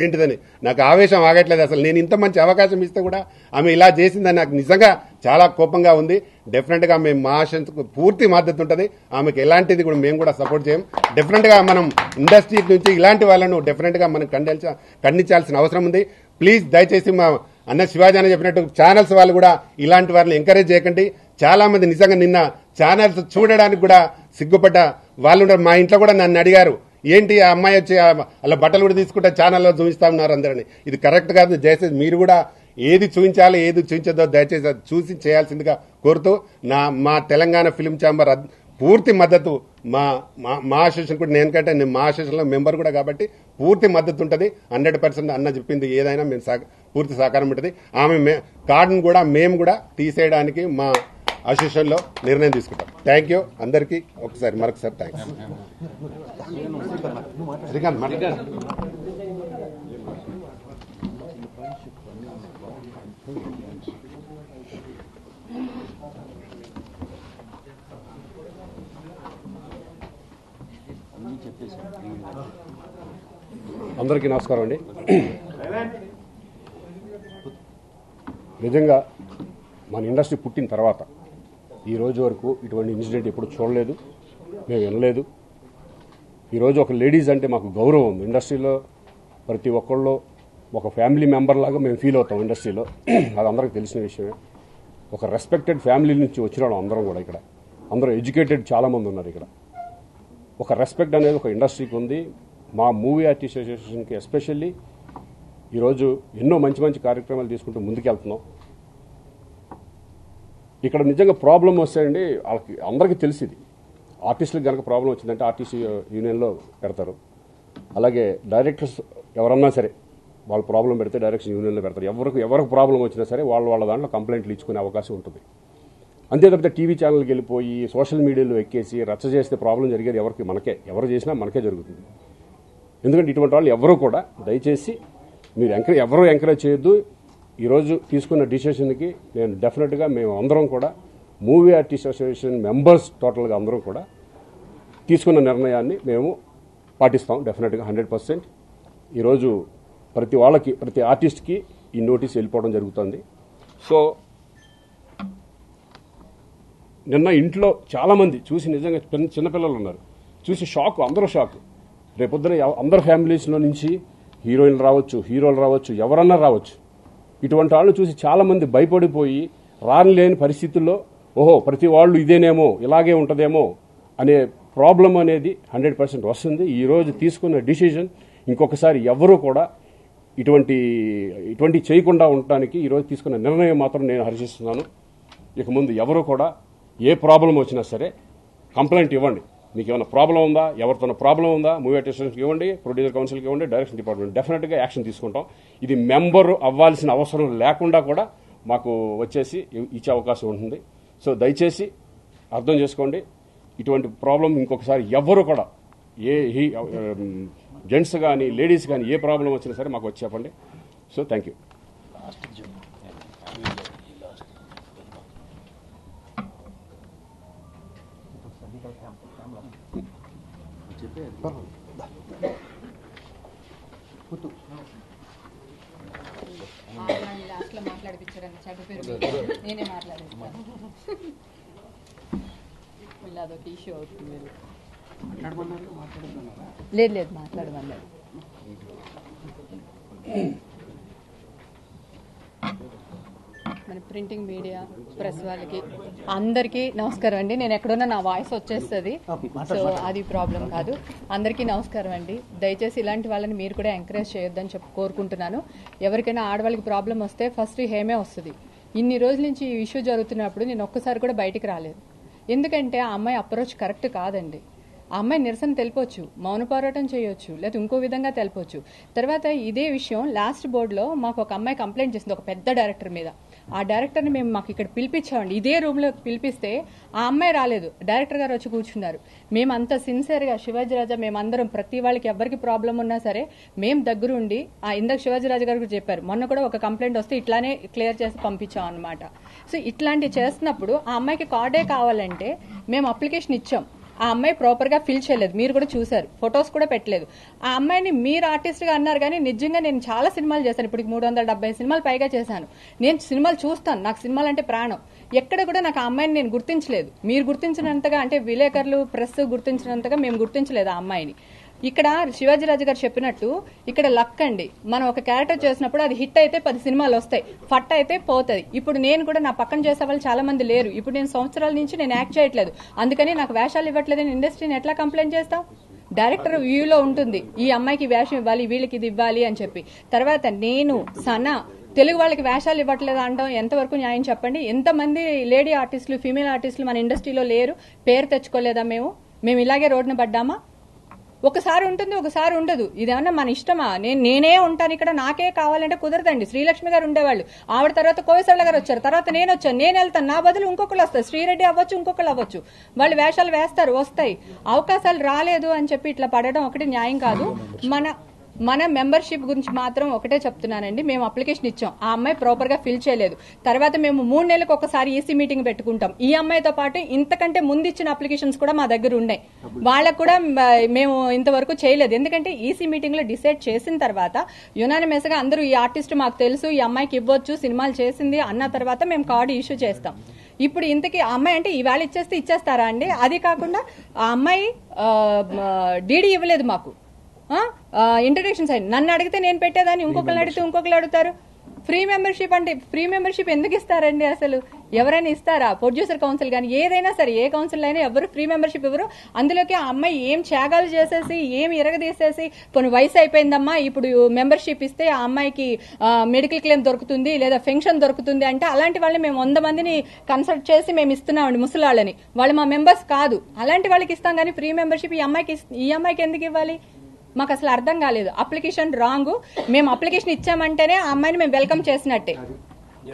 ఏంటిదని. నాకు ఆవేశం ఆగట్లేదు అసలు. నేను ఇంత మంచి అవకాశం ఇస్తే కూడా ఆమె ఇలా చేసిందని నాకు నిజంగా చాలా కోపంగా ఉంది. డెఫినెట్గా మేము మా ఆశకు పూర్తి మద్దతు ఉంటుంది. ఆమెకు ఎలాంటిది కూడా మేము కూడా సపోర్ట్ చేయం. డెఫినెట్గా మనం ఇండస్ట్రీ నుంచి ఇలాంటి వాళ్ళను డెఫినెట్గా మనం ఖండించ ఖండించాల్సిన అవసరం ఉంది. ప్లీజ్ దయచేసి మా అన్న శివాజీ అని చెప్పినట్టు ఛానల్స్ వాళ్ళు కూడా ఇలాంటి వాళ్ళని ఎంకరేజ్ చేయకండి. చాలా మంది నిజంగా నిన్న ఛానల్స్ చూడడానికి కూడా సిగ్గుపడ్డ వాళ్ళు ఉంటారు. మా ఇంట్లో కూడా నన్ను అడిగారు, ఏంటి ఆ అమ్మాయి వచ్చి అలా బట్టలు కూడా తీసుకుంటే ఛానల్లో చూపిస్తా ఉన్నారు అందరని. ఇది కరెక్ట్ కాదు. దయచేసి మీరు కూడా ఏది చూపించాలి ఏది చూపించదో దయచేసి అది చూసి చేయాల్సిందిగా కోరుతూ నా మా తెలంగాణ ఫిల్మ్ ఛాంబర్ పూర్తి మద్దతు, మా మా అసోసియేషన్ కూడా, నేను కంటే నేను మా అసోసియేషన్లో మెంబర్ కూడా కాబట్టి పూర్తి మద్దతు ఉంటుంది. హండ్రెడ్ పర్సెంట్ అన్న చెప్పింది ఏదైనా మేము పూర్తి సహకారం ఉంటుంది. ఆమె మే కార్డును కూడా మేము కూడా తీసేయడానికి మా అసోసియేషన్లో నిర్ణయం తీసుకుంటాం. థ్యాంక్ యూ అందరికీ. ఒకసారి మరొకసారి థ్యాంక్స్. అందరికీ నమస్కారం అండి. నిజంగా మన ఇండస్ట్రీ పుట్టిన తర్వాత ఈరోజు వరకు ఇటువంటి ఇన్సిడెంట్ ఎప్పుడు చూడలేదు, మేము వినలేదు. ఈరోజు ఒక లేడీస్ అంటే మాకు గౌరవం ఉంది. ఇండస్ట్రీలో ప్రతి ఒక్కళ్ళు ఒక ఫ్యామిలీ మెంబర్ లాగా మేము ఫీల్ అవుతాం ఇండస్ట్రీలో. అది అందరికీ తెలిసిన విషయమే. ఒక రెస్పెక్టెడ్ ఫ్యామిలీ నుంచి వచ్చిన వాళ్ళం అందరం కూడా. ఇక్కడ అందరూ ఎడ్యుకేటెడ్ చాలామంది ఉన్నారు. ఇక్కడ ఒక రెస్పెక్ట్ అనేది ఒక ఇండస్ట్రీకి ఉంది. మా మూవీ ఆర్టిస్ట్ అసోసియేషన్కి ఎస్పెషల్లీ ఈరోజు ఎన్నో మంచి మంచి కార్యక్రమాలు తీసుకుంటూ ముందుకెళ్తున్నాం. ఇక్కడ నిజంగా ప్రాబ్లం వస్తాయండి వాళ్ళకి, అందరికీ తెలిసింది. ఆర్టిస్టులకు కనుక ప్రాబ్లం వచ్చిందంటే ఆర్టిస్ట్ యూనియన్లో పెడతారు. అలాగే డైరెక్టర్స్ ఎవరన్నా సరే వాళ్ళు ప్రాబ్లం పెడితే డైరెక్షన్ యూనియన్లో పెడతారు. ఎవరికి ఎవరికి ప్రాబ్లం వచ్చినా సరే వాళ్ళు వాళ్ళ దాంట్లో కంప్లైంట్లు ఇచ్చుకునే అవకాశం ఉంటుంది. అంతే తప్పితే టీవీ ఛానల్కి వెళ్ళిపోయి సోషల్ మీడియాలో ఎక్కేసి రచ్చ చేస్తే ప్రాబ్లం జరిగేది ఎవరికి మనకే, ఎవరు చేసినా మనకే జరుగుతుంది. ఎందుకంటే ఇటువంటి వాళ్ళు ఎవరూ కూడా దయచేసి మీరు ఎంకరేజ్ ఎవరూ ఎంకరేజ్ చేయొద్దు. ఈరోజు తీసుకున్న డిసిషన్కి నేను డెఫినెట్గా మేము అందరం కూడా మూవీ ఆర్టిస్ట్ అసోసియేషన్ మెంబర్స్ టోటల్గా అందరం కూడా తీసుకున్న నిర్ణయాన్ని మేము పాటిస్తాం డెఫినెట్గా హండ్రెడ్ పర్సెంట్. ఈరోజు ప్రతి వాళ్ళకి ప్రతి ఆర్టిస్ట్కి ఈ నోటీస్ వెళ్ళిపోవడం జరుగుతుంది. సో నిన్న ఇంట్లో చాలామంది చూసి నిజంగా చిన్నపిల్లలు ఉన్నారు, చూసి షాక్, అందరూ షాక్. రేపొద్దున అందరు ఫ్యామిలీస్లో నుంచి హీరోయిన్లు రావచ్చు, హీరోలు రావచ్చు, ఎవరన్నా రావచ్చు. ఇటువంటి వాళ్ళు చూసి చాలామంది భయపడిపోయి రాని లేని పరిస్థితుల్లో ఓహో ప్రతి వాళ్ళు ఇదేనేమో ఇలాగే ఉంటుందేమో అనే ప్రాబ్లం అనేది హండ్రెడ్ పర్సెంట్ వస్తుంది. ఈరోజు తీసుకున్న డిసిషన్ ఇంకొకసారి ఎవరూ కూడా ఇటువంటి ఇటువంటి చేయకుండా ఉండటానికి ఈరోజు తీసుకున్న నిర్ణయం మాత్రం నేను హర్షిస్తున్నాను. ఇక ముందు ఎవరు కూడా ఏ ప్రాబ్లం వచ్చినా సరే కంప్లైంట్ ఇవ్వండి. మీకు ఏమైనా ప్రాబ్లం ఉందా, ఎవరితో ప్రాబ్లం ఉందా మూవీ అటెస్టెన్స్కి ఇవ్వండి, ప్రొడ్యూసర్ కౌన్సిల్కి ఇవ్వండి, డైరెక్షన్ డిపార్ట్మెంట్ డెఫినెట్గా యాక్షన్ తీసుకుంటాం. ఇది మెంబరు అవ్వాల్సిన అవసరం లేకుండా కూడా మాకు వచ్చేసి ఇచ్చే అవకాశం ఉంటుంది. సో దయచేసి అర్థం చేసుకోండి. ఇటువంటి ప్రాబ్లం ఇంకొకసారి ఎవరు కూడా ఏ జెంట్స్ కానీ లేడీస్ కానీ ఏ ప్రాబ్లం వచ్చినా సరే మాకు వచ్చి చెప్పండి. So thank you. లేదు లేదు మాట్లాడమన్నారు. మన ప్రింటింగ్ మీడియా ప్రెస్ వాళ్ళకి అందరికీ నమస్కారం అండి. నేను ఎక్కడున్నా నా వాయిస్ వచ్చేస్తుంది, సో అది ప్రాబ్లం కాదు. అందరికీ నమస్కారం అండి. దయచేసి ఇలాంటి వాళ్ళని మీరు కూడా ఎంకరేజ్ చేయొద్దని చెప్పి కోరుకుంటున్నాను. ఎవరికైనా ఆడవాళ్ళకి ప్రాబ్లం వస్తే ఫస్ట్ హేమే వస్తుంది. ఇన్ని రోజుల నుంచి ఈ ఇష్యూ జరుగుతున్నప్పుడు నేను ఒక్కసారి కూడా బయటికి రాలేదు. ఎందుకంటే ఆ అమ్మాయి అప్రోచ్ కరెక్ట్ కాదండి. ఆ అమ్మాయి నిరసన తెలిపొచ్చు, మౌన పోరాటం చేయొచ్చు, లేదా ఇంకో విధంగా తెలిపొచ్చు. తర్వాత ఇదే విషయం లాస్ట్ బోర్డులో మాకు ఒక అమ్మాయి కంప్లైంట్ చేసింది ఒక పెద్ద డైరెక్టర్ మీద. ఆ డైరెక్టర్ని మేము మాకు ఇక్కడ పిలిపించామండి, ఇదే రూమ్లో పిలిపిస్తే ఆ అమ్మాయి రాలేదు, డైరెక్టర్ గారు వచ్చి కూర్చున్నారు. మేము అంత సిన్సియర్గా శివాజీ రాజా మేమందరం ప్రతి వాళ్ళకి ఎవరికి ప్రాబ్లం ఉన్నా సరే మేము దగ్గరుండి ఆ ఇందాక శివాజీ రాజా గారు చెప్పారు, మొన్న కూడా ఒక కంప్లైంట్ వస్తే ఇట్లానే క్లియర్ చేసి పంపించాం అనమాట. సో ఇట్లాంటివి చేస్తున్నప్పుడు ఆ అమ్మాయికి కార్డే కావాలంటే మేము అప్లికేషన్ ఇచ్చాం, ఆ అమ్మాయి ప్రాపర్గా ఫిల్ చేయలేదు, మీరు కూడా చూశారు, ఫొటోస్ కూడా పెట్టలేదు. ఆ అమ్మాయిని మీరు ఆర్టిస్ట్గా అన్నారు కానీ నిజంగా నేను చాలా సినిమాలు చేశాను, ఇప్పటికి మూడు వందల డెబ్బై సినిమాలు పైగా చేశాను, నేను సినిమాలు చూస్తాను, నాకు సినిమాలు అంటే ప్రాణం. ఎక్కడ కూడా నాకు ఆ అమ్మాయిని నేను గుర్తించలేదు, మీరు గుర్తించినంతగా, అంటే విలేకరులు ప్రెస్ గుర్తించినంతగా మేము గుర్తించలేదు ఆ అమ్మాయిని. ఇక్కడ శివాజీరాజు గారు చెప్పినట్టు ఇక్కడ లక్ అండి, మనం ఒక క్యారెక్టర్ చేసినప్పుడు అది హిట్ అయితే పది సినిమాలు వస్తాయి, ఫట్ అయితే పోతుంది. ఇప్పుడు నేను కూడా నా పక్కన చేసే వాళ్ళు చాలా మంది లేరు, ఇప్పుడు నేను సంవత్సరాల నుంచి నేను యాక్ట్ చేయట్లేదు, అందుకని నాకు వేషాలు ఇవ్వట్లేదు, నేను ఇండస్ట్రీని ఎట్లా కంప్లైంట్ చేస్తాం? డైరెక్టర్ వ్యూలో ఉంటుంది ఈ అమ్మాయికి వేషం ఇవ్వాలి, వీళ్ళకి ఇది ఇవ్వాలి అని చెప్పి. తర్వాత నేను సనా తెలుగు వాళ్ళకి వేషాలు ఇవ్వట్లేదు అంటాం ఎంతవరకు న్యాయం చెప్పండి? ఎంతమంది లేడీ ఆర్టిస్టులు, ఫీమేల్ ఆర్టిస్టులు మన ఇండస్ట్రీలో లేరు, పేరు తెచ్చుకోలేదా మేము? మేము ఇలాగే రోడ్డున పడ్డామా? ఒకసారి ఉంటుంది, ఒకసారి ఉండదు, ఇదేమన్నా మన ఇష్టమా? నేను నేనే ఉంటాను ఇక్కడ, నాకే కావాలంటే కుదరదండి. శ్రీలక్ష్మి గారు ఉండేవాళ్ళు, ఆవిడ తర్వాత కోవిసళ్ళ గారు వచ్చారు, తర్వాత నేను వచ్చాను, నేను వెళ్తాను, నా బదులు ఇంకొకరు వస్తారు, శ్రీరెడ్డి అవ్వచ్చు, ఇంకొకరు అవ్వచ్చు, వాళ్ళు వేషాలు వేస్తారు, వస్తాయి. అవకాశాలు రాలేదు అని చెప్పి ఇట్లా పడడం ఒకటి న్యాయం కాదు. మన మన మెంబర్షిప్ గురించి మాత్రం ఒకటే చెప్తున్నానండి, మేము అప్లికేషన్ ఇచ్చాం, ఆ అమ్మాయి ప్రాపర్గా ఫిల్ చేయలేదు. తర్వాత మేము మూడు నెలలకు ఒకసారి ఈసీ మీటింగ్ పెట్టుకుంటాం, ఈ అమ్మాయితో పాటు ఇంతకంటే ముందు ఇచ్చిన అప్లికేషన్స్ కూడా మా దగ్గర ఉన్నాయి, వాళ్ళకు కూడా మేము ఇంతవరకు చేయలేదు. ఎందుకంటే ఈసీ మీటింగ్లో డిసైడ్ చేసిన తర్వాత యునానిమస్గా అందరూ ఈ ఆర్టిస్ట్ మాకు తెలుసు, ఈ అమ్మాయికి ఇవ్వచ్చు, సినిమాలు చేసింది అన్న తర్వాత మేము కార్డు ఇష్యూ చేస్తాం. ఇప్పుడు ఇంతకీ ఆ అమ్మాయి అంటే ఇవాళ ఇచ్చేస్తే ఇచ్చేస్తారా అండి? అది కాకుండా ఆ అమ్మాయి డీడీ ఇవ్వలేదు మాకు, ఇంట్రడక్షన్స్ అయింది, నన్ను అడిగితే నేను పెట్టేదాన్ని, ఇంకొకరిని అడిగితే ఇంకొకరు అడుగుతారు. ఫ్రీ మెంబర్షిప్ అంటే ఫ్రీ మెంబర్షిప్ ఎందుకు ఇస్తారండి అసలు? ఎవరైనా ఇస్తారా? ప్రొడ్యూసర్ కౌన్సిల్ కానీ ఏదైనా సరే, ఏ కౌన్సిల్ అయినా ఎవరు ఫ్రీ మెంబర్షిప్ ఎవరు? అందులోకి ఆ అమ్మాయి ఏం త్యాగాలు చేసేసి, ఏం ఇరగదీసేసి, కొన్ని వయసు అయిపోయిందమ్మా ఇప్పుడు మెంబర్షిప్ ఇస్తే ఆ అమ్మాయికి మెడికల్ క్లెయిమ్ దొరుకుతుంది లేదా పెన్షన్ దొరుకుతుంది అంటే, అలాంటి వాళ్ళని మేము వంద మందిని కన్సల్ట్ చేసి మేము ఇస్తున్నామండి, ముసలి వాళ్ళని, వాళ్ళు మా మెంబర్స్ కాదు, అలాంటి వాళ్ళకి ఇస్తాం. కానీ ఫ్రీ మెంబర్షిప్ ఈ అమ్మాయికి ఈ అమ్మాయికి ఎందుకు ఇవ్వాలి? మాకు అసలు అర్థం కాలేదు. అప్లికేషన్ రాంగ్, మేము అప్లికేషన్ ఇచ్చామంటేనే ఆ అమ్మాయిని మేము వెల్కమ్ చేసినట్టే,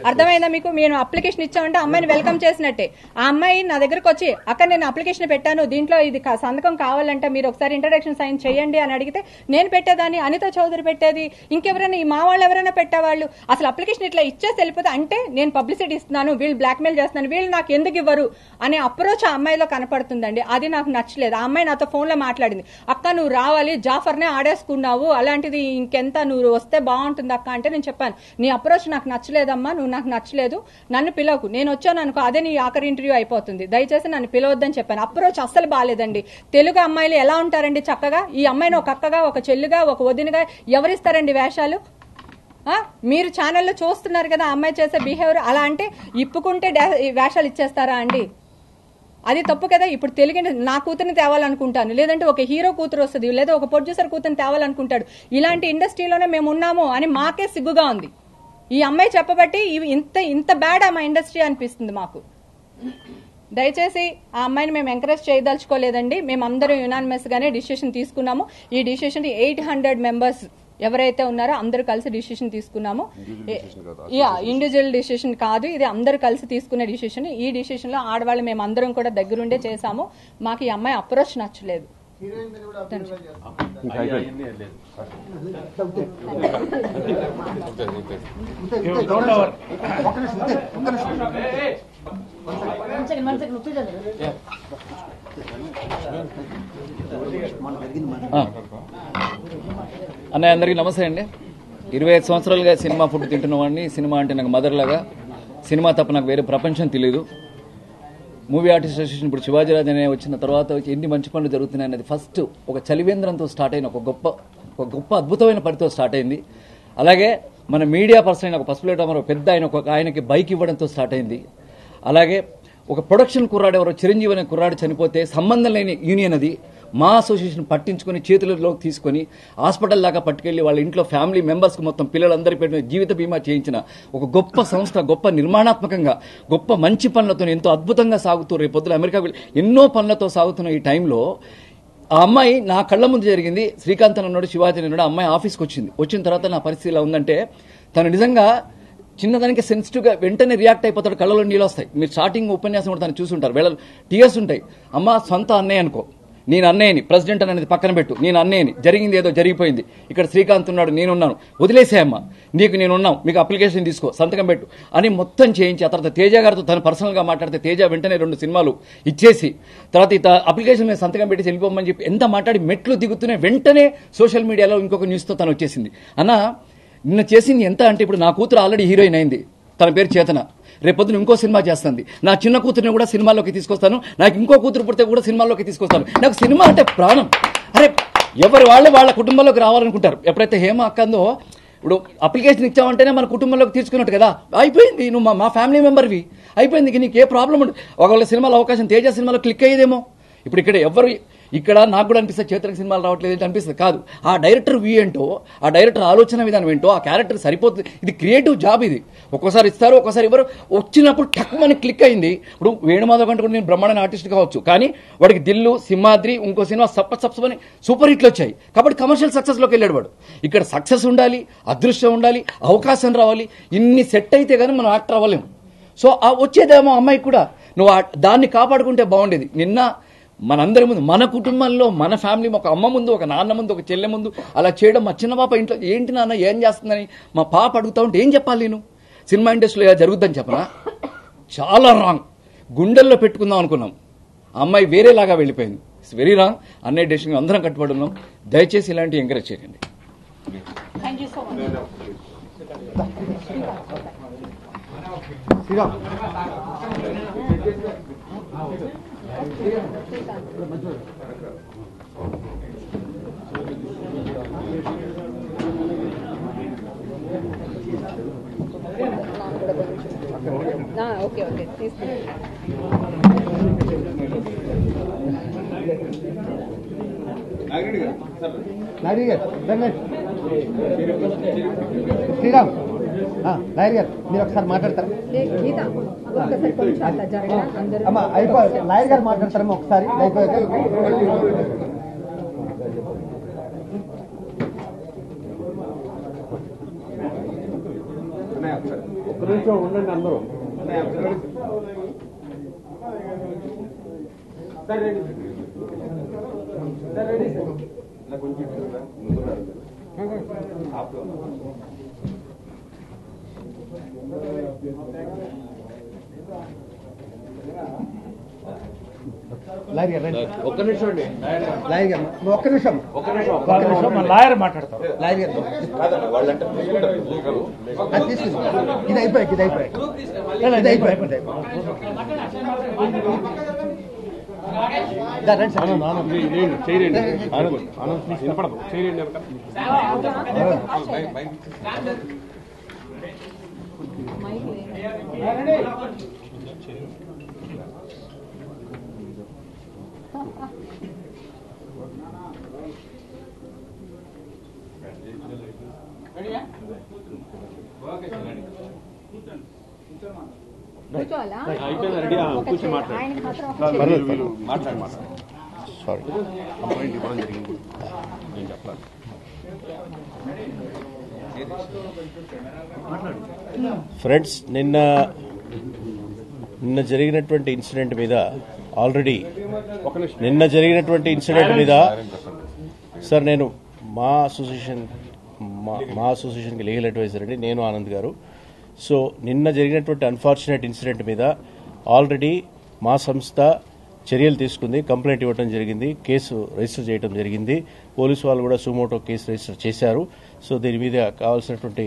అర్థమైందా మీకు? మేము అప్లికేషన్ ఇచ్చామంటే అమ్మాయిని వెల్కమ్ చేసినట్టే. ఆ అమ్మాయి నా దగ్గరకు వచ్చి అక్కడ నేను అప్లికేషన్ పెట్టాను, దీంట్లో ఇది సంతకం కావాలంటే మీరు ఒకసారి ఇంట్రడక్షన్ సైన్ చేయండి అని అడిగితే నేను పెట్టేదాన్ని, అనిత చౌదరి పెట్టేది, ఇంకెవరైనా ఈ మా వాళ్ళు ఎవరైనా పెట్టేవాళ్ళు. అసలు అప్లికేషన్ ఇట్లా ఇచ్చేసి వెళ్ళిపోతే అంటే నేను పబ్లిసిటీ ఇస్తున్నాను, వీళ్ళు బ్లాక్మెయిల్ చేస్తున్నాను, వీళ్ళు నాకు ఎందుకు ఇవ్వరు అనే అప్రోచ్ ఆ అమ్మాయిలో కనపడుతుందండి. అది నాకు నచ్చలేదు. ఆ అమ్మాయి నాతో ఫోన్లో మాట్లాడింది, అక్క నువ్వు రావాలి, జాఫర్నే ఆడేసుకున్నావు, అలాంటిది ఇంకెంత, నువ్వు వస్తే బాగుంటుంది అక్క అంటే నేను చెప్పాను, నీ అప్రోచ్ నాకు నచ్చలేదమ్మా, నాకు నచ్చలేదు, నన్ను పిలవకు, నేను వచ్చాను అనుకో అదే నీ ఆఖరి ఇంటర్వ్యూ అయిపోతుంది, దయచేసి నన్ను పిలవద్దని చెప్పాను. అప్రోచ్ అస్సలు బాలేదండి. తెలుగు అమ్మాయిలు ఎలా ఉంటారండి చక్కగా, ఈ అమ్మాయిని ఒక అక్కగా, ఒక చెల్లుగా, ఒక వదినగా ఎవరిస్తారండి వేషాలు? మీరు ఛానల్లో చూస్తున్నారు కదా అమ్మాయి చేసే బిహేవియర్, అలా అంటే ఇప్పుకుంటే వేషాలు ఇచ్చేస్తారా అండి? అది తప్పు కదా. ఇప్పుడు తెలుగు నా కూతురిని తేవాలనుకుంటాను, లేదంటే ఒక హీరో కూతురు వస్తుంది, లేదా ఒక ప్రొడ్యూసర్ కూతురిని తేవాలనుకుంటాడు, ఇలాంటి ఇండస్ట్రీలోనే మేము ఉన్నాము అని మాకే సిగ్గుగా ఉంది. ఈ అమ్మాయి చెప్పబట్టి ఇవి ఇంత ఇంత బ్యాడ్ మా ఇండస్ట్రీ అనిపిస్తుంది మాకు. దయచేసి ఆ అమ్మాయిని మేము ఎంకరేజ్ చేయదలుచుకోలేదండి. మేము అందరూ యునానిమస్ గానే డిసిషన్ తీసుకున్నాము. ఈ డిసిషన్ ఎయిట్ హండ్రెడ్ మెంబర్స్ ఎవరైతే ఉన్నారో అందరూ కలిసి డిసిషన్ తీసుకున్నాము. యా ఇండివిజువల్ డిసిషన్ కాదు ఇది, అందరూ కలిసి తీసుకునే డిసిషన్. ఈ డిసిషన్ లో ఆడవాళ్ళు మేము అందరం కూడా దగ్గరుండే చేసాము. మాకు ఈ అమ్మాయి అప్రోచ్ నచ్చలేదు. అన్నయ్య అందరికీ నమస్తే అండి. ఇరవై ఐదు సంవత్సరాలుగా సినిమా ఫుడ్ తింటున్న వాడిని. సినిమా అంటే నాకు మదర్ లాగా, సినిమా తప్ప నాకు వేరే ప్రపంచం తెలియదు. మూవీ ఆర్టిస్ట్ అసోసియేషన్ ఇప్పుడు శివాజీరాజ్ అనే వచ్చిన తర్వాత ఎన్ని మంచి పనులు జరుగుతున్నాయి అనేది ఫస్ట్ ఒక చలివేంద్రంతో స్టార్ట్ అయిన ఒక గొప్ప ఒక గొప్ప అద్భుతమైన పనితో స్టార్ట్ అయింది. అలాగే మన మీడియా పర్సన్ అయిన ఒక పసుపులేట రామారావు పెద్ద ఆయన ఒక ఆయనకి బైక్ ఇవ్వడంతో స్టార్ట్ అయింది. అలాగే ఒక ప్రొడక్షన్ కుర్రాడు ఎవరో చిరంజీవి అనే కుర్రాడు చనిపోతే సంబంధం లేని యూనియన్ అది మా అసోసియేషన్ పట్టించుకుని చేతులలోకి తీసుకుని హాస్పిటల్ దాకా పట్టుకెళ్లి వాళ్ళ ఇంట్లో ఫ్యామిలీ మెంబర్స్కి మొత్తం పిల్లలందరి పేరు జీవిత బీమా చేయించిన ఒక గొప్ప సంస్థ, గొప్ప నిర్మాణాత్మకంగా గొప్ప మంచి పనులతో ఎంతో అద్భుతంగా సాగుతూ రేపొద్దున అమెరికా ఎన్నో పనులతో సాగుతున్న ఈ టైంలో ఆ అమ్మాయి నా కళ్ల ముందు జరిగింది. శ్రీకాంత్ అన్నాడు, శివాజీ అన్నాడు, అమ్మాయి ఆఫీస్కి వచ్చింది. వచ్చిన తర్వాత నా పరిస్థితి ఇలా ఉందంటే తను నిజంగా చిన్నదానికి సెన్సిటివ్ గా వెంటనే రియాక్ట్ అయిపోతాడు, కళ్ళలో నీళ్ళు వస్తాయి. మీరు స్టార్టింగ్ ఉపన్యాసం కూడా తను చూసుంటారు, వేళ టీయర్స్ ఉంటాయి. అమ్మ సొంత అన్నయ్య అనుకో, నేను అన్నయ్యని, ప్రెసిడెంట్ అనేది పక్కన పెట్టు, నేను అన్నయ్యని, జరిగింది ఏదో జరిగిపోయింది, ఇక్కడ శ్రీకాంత్ ఉన్నాడు, నేనున్నాను, వదిలేసాయమ్మా, నీకు నేనున్నాను, మీకు అప్లికేషన్ తీసుకో, సంతకం పెట్టు అని మొత్తం చేయించి, ఆ తర్వాత తేజ గారితో తను పర్సనల్గా మాట్లాడితే తేజ వెంటనే రెండు సినిమాలు ఇచ్చేసి, తర్వాత ఇత అప్లికేషన్ మీద సంతకం పెట్టి వెళ్ళిపోమని చెప్పి ఎంత మాట్లాడి మెట్లు దిగుతూనే వెంటనే సోషల్ మీడియాలో ఇంకొక న్యూస్తో తను వచ్చేసింది. అన్న నిన్న చేసింది ఎంత అంటే, ఇప్పుడు నా కూతురు ఆల్రెడీ హీరోయిన్ అయింది, తన పేరు చేతన, రేపొద్దున ఇంకో సినిమా చేస్తుంది, నా చిన్న కూతురుని కూడా సినిమాలోకి తీసుకొస్తాను, నాకు ఇంకో కూతురు పుడితే కూడా సినిమాలోకి తీసుకొస్తాను, నాకు సినిమా అంటే ప్రాణం. అరే ఎవరి వాళ్ళు వాళ్ళ కుటుంబంలోకి రావాలనుకుంటారు. ఎప్పుడైతే హేమ అక్కందో, ఇప్పుడు అప్లికేషన్ ఇచ్చావంటేనే మన కుటుంబంలోకి తీసుకున్నట్టు కదా, అయిపోయింది, నువ్వు మా ఫ్యామిలీ మెంబర్వి, అయిపోయింది, నీకు ఏ ప్రాబ్లం ఉండదు. ఒకవేళ సినిమాలో అవకాశం తేజ సినిమాలో క్లిక్ అయ్యేదేమో. ఇప్పుడు ఇక్కడ ఎవరు, ఇక్కడ నాకు కూడా అనిపిస్తుంది చేతనకి సినిమాలు రావట్లేదు అంటే అనిపిస్తుంది కాదు, ఆ డైరెక్టర్ వ్యూ ఏంటో, ఆ డైరెక్టర్ ఆలోచన విధానం ఏంటో, ఆ క్యారెక్టర్ సరిపోతుంది. ఇది క్రియేటివ్ జాబ్, ఇది ఒక్కోసారి ఇస్తారు, ఒక్కోసారి ఎవరు వచ్చినప్పుడు టక్ మనకి క్లిక్ అయింది. ఇప్పుడు వేణుమాధవ్ కంటే కూడా నేను బ్రహ్మాండమైన ఆర్టిస్ట్ కావచ్చు, కానీ వాడికి దిల్లు, సింహాద్రి, ఇంకో సినిమా సప్ప సప్సమని సూపర్ హిట్లు వచ్చాయి కాబట్టి కమర్షియల్ సక్సెస్లోకి వెళ్ళాడు వాడు. ఇక్కడ సక్సెస్ ఉండాలి, అదృష్టం ఉండాలి, అవకాశం రావాలి, ఇన్ని సెట్ అయితే కానీ మనం యాక్టర్ అవ్వలేము. సో ఆ వచ్చేదేమో అమ్మాయి కూడా, నువ్వు దాన్ని కాపాడుకుంటే బాగుండేది. నిన్న మనందరి ముందు, మన కుటుంబంలో, మన ఫ్యామిలీ, ఒక అమ్మ ముందు, ఒక నాన్న ముందు, ఒక చెల్లె ముందు అలా చేయడం. మా చిన్న పాప ఇంట్లో ఏంటి నాన్న ఏం చేస్తుందని మా పాప అడుగుతా ఉంటే ఏం చెప్పాలి నేను? సినిమా ఇండస్ట్రీలో ఇలా జరుగుద్దని చెప్పనా? చాలా రాంగ్. గుండెల్లో పెట్టుకుందాం అనుకున్నాం, అమ్మాయి వేరేలాగా వెళ్ళిపోయింది. It's very wrong. అన్నయ్య డెసిషన్ అందరం కట్టుబడి ఉన్నాం. దయచేసి ఇలాంటివి ఎంకరేజ్ చేయండి. శ్రీరామ్ నాయర్ గారు, మీరు ఒకసారి మాట్లాడతారు, నాయర్ గారు మాట్లాడతారమ్మా ఒకసారి. ఒక్క నిమిషం ఉండండి అందరూ. ఒక్క నిమిషం అండి, ఒక్క నిమిషం ఒక్క నిమిషం లాయర్ మాట్లాడతారు. లాయర్ గారు ఇది అయిపోయాయి ఇది అయిపోయాయి ఇది అయిపోయాయి వినపడదు చేయండి. సారీ కంప్లైంట్ ఇవ్వడం జరిగింది నేను చెప్పాలి. ఫ్రెండ్స్, నిన్న నిన్న జరిగినటువంటి ఇన్సిడెంట్ మీద ఆల్రెడీ నిన్న జరిగినటువంటి ఇన్సిడెంట్ మీద సార్, నేను మా అసోసియేషన్ మా అసోసియేషన్కి లీగల్ అడ్వైజర్ అండి, నేను ఆనంద్ గారు. సో నిన్న జరిగినటువంటి అన్ఫార్చునేట్ ఇన్సిడెంట్ మీద ఆల్రెడీ మా సంస్థ చర్యలు తీసుకుంది, కంప్లైంట్ ఇవ్వడం జరిగింది, కేసు రిజిస్టర్ చేయడం జరిగింది, పోలీసు వాళ్ళు కూడా సుమోటో కేసు రిజిస్టర్ చేశారు. సో దీని మీద కావాల్సినటువంటి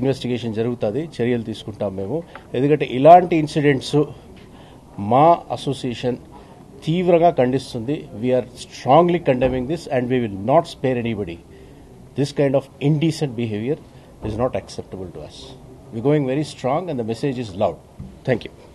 ఇన్వెస్టిగేషన్ జరుగుతుంది, చర్యలు తీసుకుంటాం మేము. ఎందుకంటే ఇలాంటి ఇన్సిడెంట్స్ మా అసోసియేషన్ తీవ్రంగా ఖండిస్తుంది. We're strongly condemning this and we will not spare anybody. This kind of indecent behaviour is not acceptable to us. We going very strong and the message is loud. Thank you.